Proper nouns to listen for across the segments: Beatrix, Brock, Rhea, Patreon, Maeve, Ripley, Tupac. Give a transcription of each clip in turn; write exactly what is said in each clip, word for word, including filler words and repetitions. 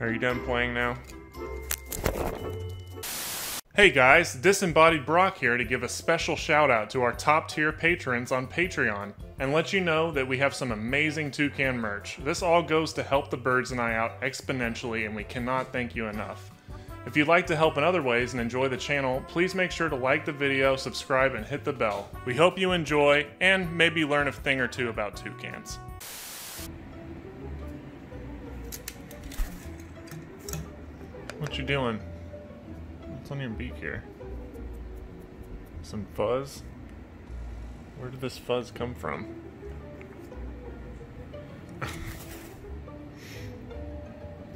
Are you done playing now? Hey guys, Disembodied Brock here to give a special shout out to our top tier patrons on Patreon and let you know that we have some amazing toucan merch. This all goes to help the birds and I out exponentially, and we cannot thank you enough. If you'd like to help in other ways and enjoy the channel, please make sure to like the video, subscribe, and hit the bell. We hope you enjoy and maybe learn a thing or two about toucans. What you doing? What's on your beak here? Some fuzz? Where did this fuzz come from?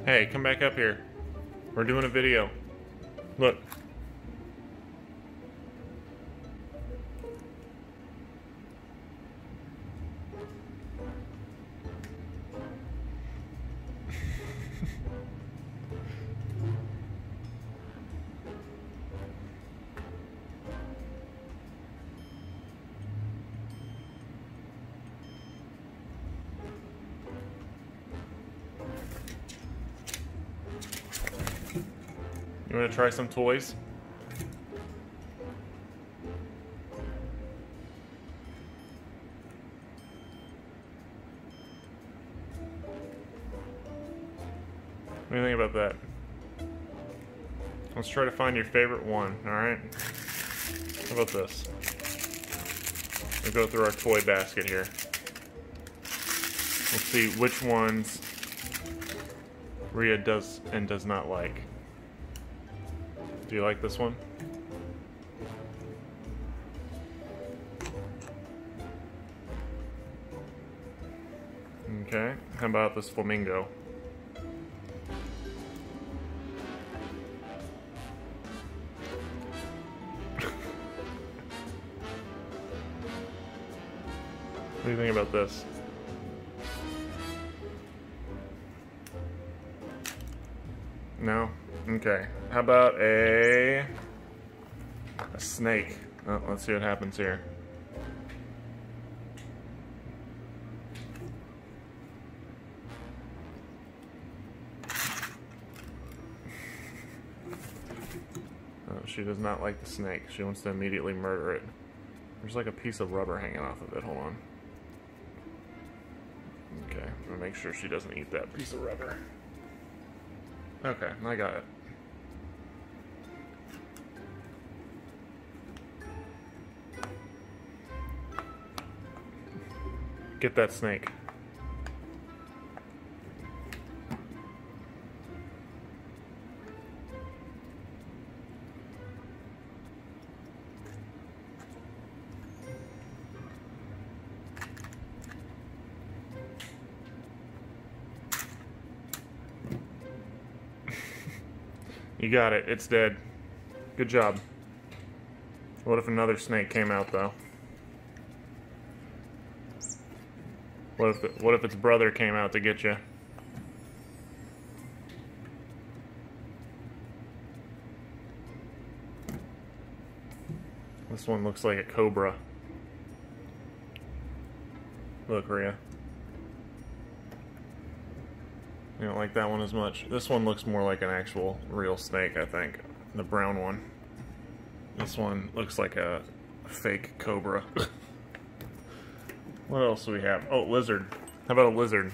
Hey, come back up here. We're doing a video. Look. You want to try some toys? What do you think about that? Let's try to find your favorite one, alright? How about this? We'll go through our toy basket here. We'll see which ones Rhea does and does not like. Do you like this one? Okay, how about this flamingo? What do you think about this? No? Okay, how about a, a snake? Oh, let's see what happens here. Oh, she does not like the snake. She wants to immediately murder it. There's like a piece of rubber hanging off of it. Hold on. Okay, I'm gonna make sure she doesn't eat that piece of rubber. Okay, I got it. Get that snake. You got it. It's dead. Good job. What if another snake came out though? What if it, what if its brother came out to get you? This one looks like a cobra. Look, Rhea. I don't like that one as much. This one looks more like an actual real snake, I think. The brown one. This one looks like a fake cobra. What else do we have? Oh, lizard. How about a lizard?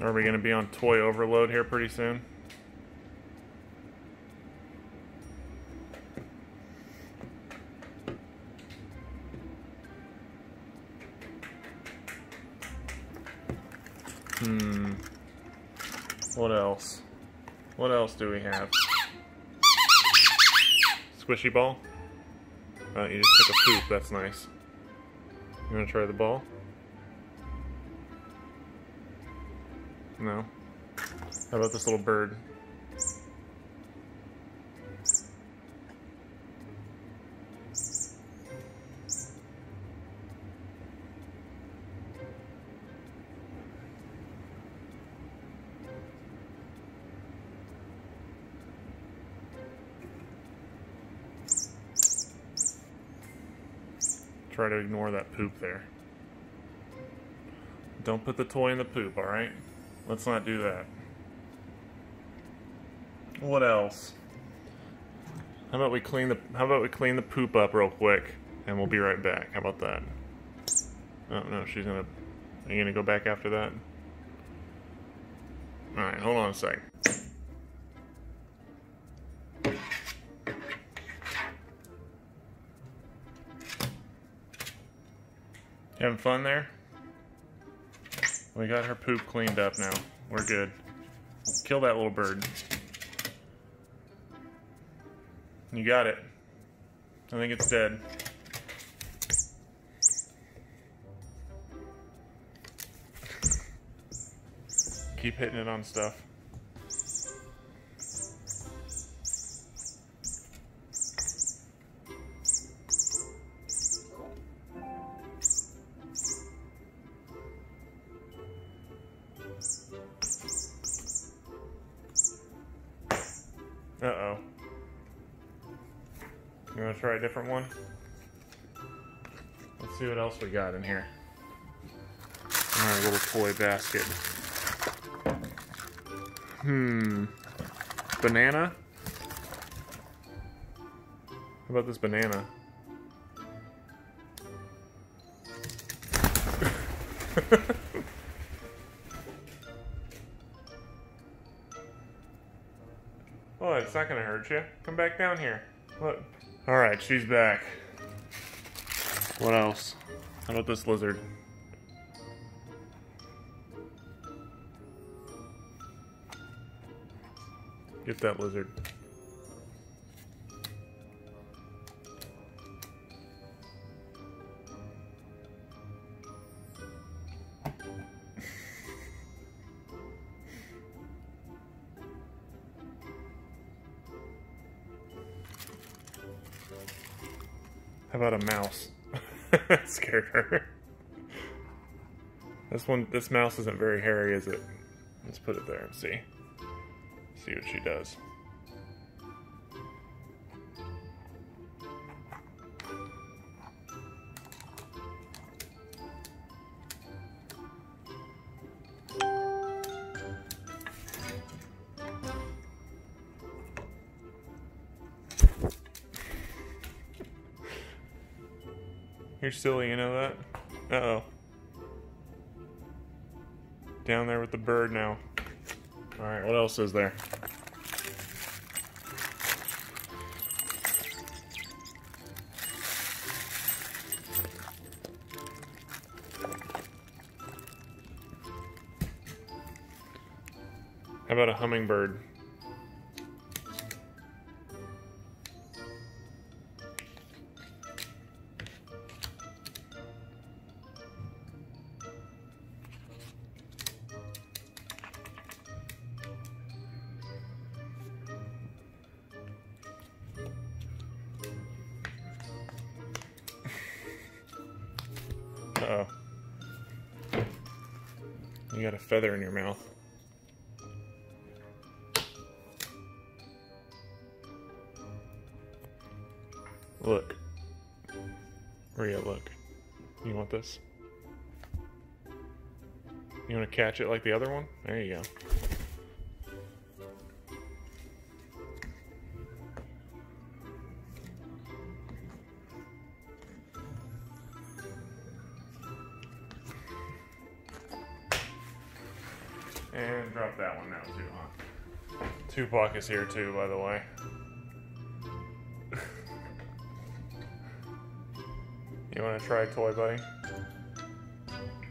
Are we going to be on toy overload here pretty soon? Hmm. What else? What else do we have? Squishy ball? Oh, you just took a poop. That's nice. You want to try the ball? No? How about this little bird? Try to ignore that poop there. Don't put the toy in the poop, alright? Let's not do that. What else? How about we clean the how about we clean the poop up real quick and we'll be right back. How about that? Oh no, she's gonna are you gonna go back after that? Alright, hold on a sec. You having fun there? We got her poop cleaned up now. We're good. Kill that little bird. You got it. I think it's dead. Keep hitting it on stuff. Uh-oh. You want to try a different one? Let's see what else we got in here. In our little toy basket. Hmm. Banana? How about this banana? Oh, it's not gonna hurt you. Come back down here. Look. Alright, she's back. What else? How about this lizard? Get that lizard. How about a mouse? That scared her. This one, this mouse isn't very hairy, is it? Let's put it there and see. See what she does. You're silly, you know that? Uh-oh. Down there with the bird now. Alright, what else is there? How about a hummingbird? Uh-oh. You got a feather in your mouth. Look. Rhea, look. You want this? You want to catch it like the other one? There you go. And drop that one now too, huh? Tupac is here too, by the way. You want to try a toy, buddy?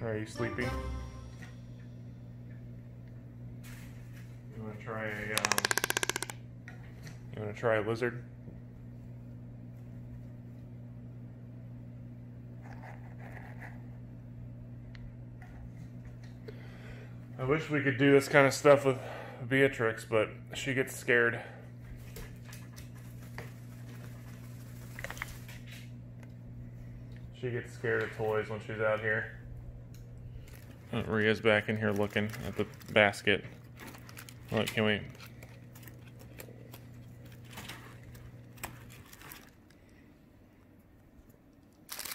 Are you sleepy? You want to try a? Um, you want to try a lizard? I wish we could do this kind of stuff with Beatrix, but she gets scared. She gets scared of toys when she's out here. Oh, Rhea's back in here looking at the basket. Look, can we...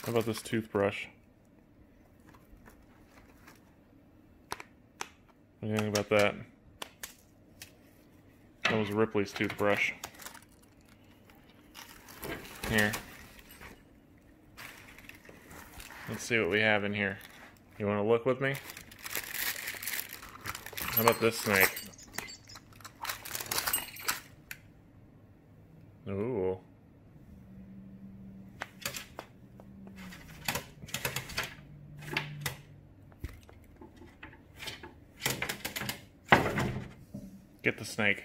How about this toothbrush? What do you think about that? That was Ripley's toothbrush. Here. Let's see what we have in here. You want to look with me? How about this snake? Ooh. Get the snake.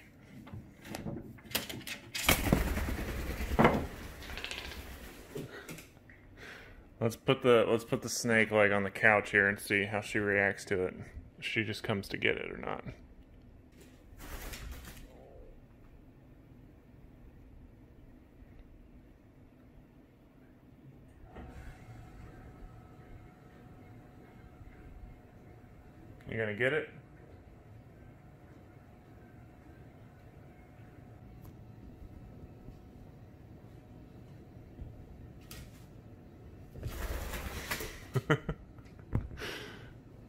Let's put the let's put the snake like on the couch here and see how she reacts to it. If she just comes to get it or not. You gonna get it?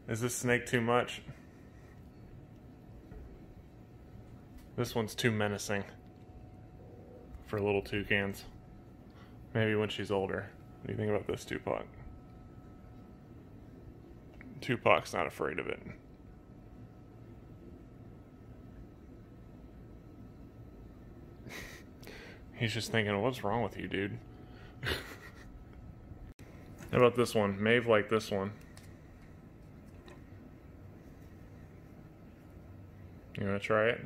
Is this snake too much? This one's too menacing for little toucans. Maybe when she's older. What do you think about this, Tupac? Tupac's not afraid of it. He's just thinking, what's wrong with you, dude? How about this one? Maeve liked this one. You want to try it?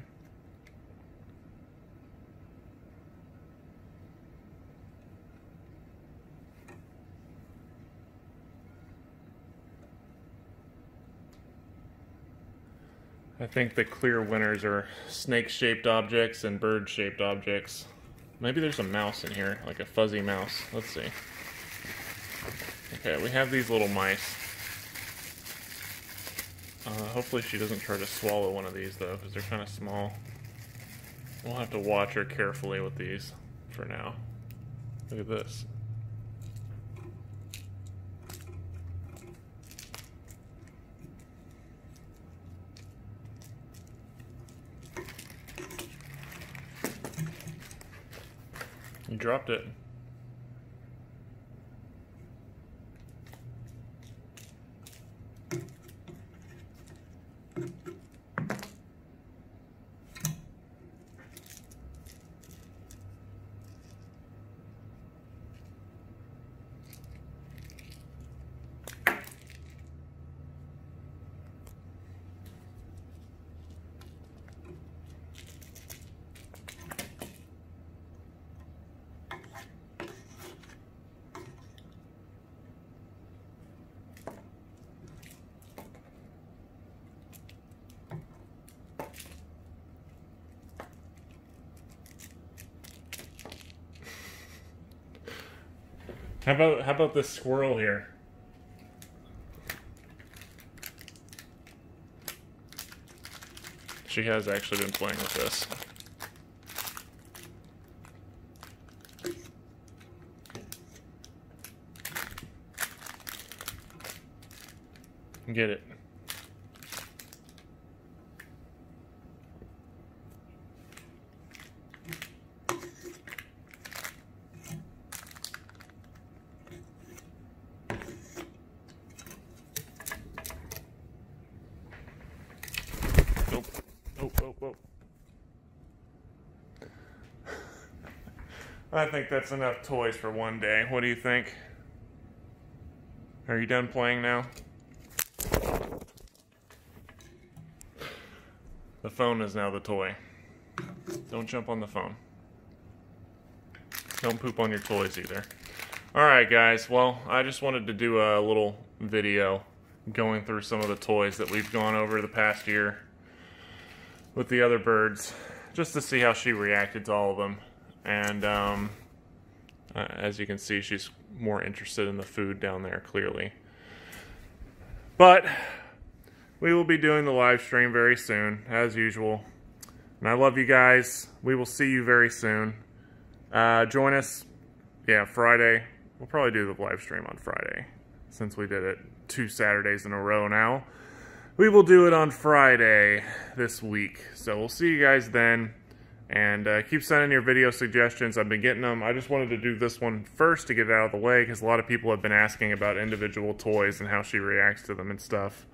I think the clear winners are snake-shaped objects and bird-shaped objects. Maybe there's a mouse in here, like a fuzzy mouse. Let's see. Okay, we have these little mice. Uh, hopefully she doesn't try to swallow one of these, though, because they're kind of small. We'll have to watch her carefully with these for now. Look at this. You dropped it. How about how about this squirrel here? She has actually been playing with this. Get it. I think that's enough toys for one day. What do you think? Are you done playing now? The phone is now the toy. Don't jump on the phone. Don't poop on your toys either. Alright guys, well, I just wanted to do a little video going through some of the toys that we've gone over the past year with the other birds, just to see how she reacted to all of them. And um, uh, as you can see, she's more interested in the food down there, clearly. But we will be doing the live stream very soon, as usual. And I love you guys. We will see you very soon. Uh, join us, yeah, Friday We'll probably do the live stream on Friday. Since we did it two Saturdays in a row now, we will do it on Friday this week. So we'll see you guys then. And uh, keep sending your video suggestions. I've been getting them. I just wanted to do this one first to get it out of the way, because a lot of people have been asking about individual toys and how she reacts to them and stuff.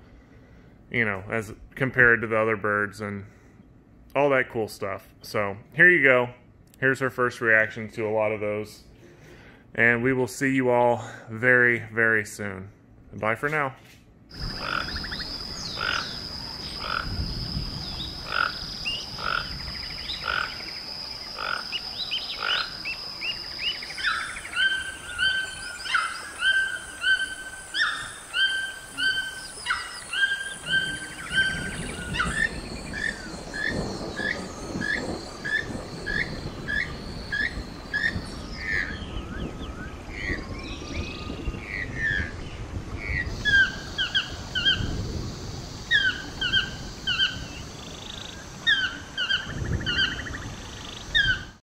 You know, as compared to the other birds and all that cool stuff. So here you go. Here's her first reaction to a lot of those. And we will see you all very, very soon. Bye for now.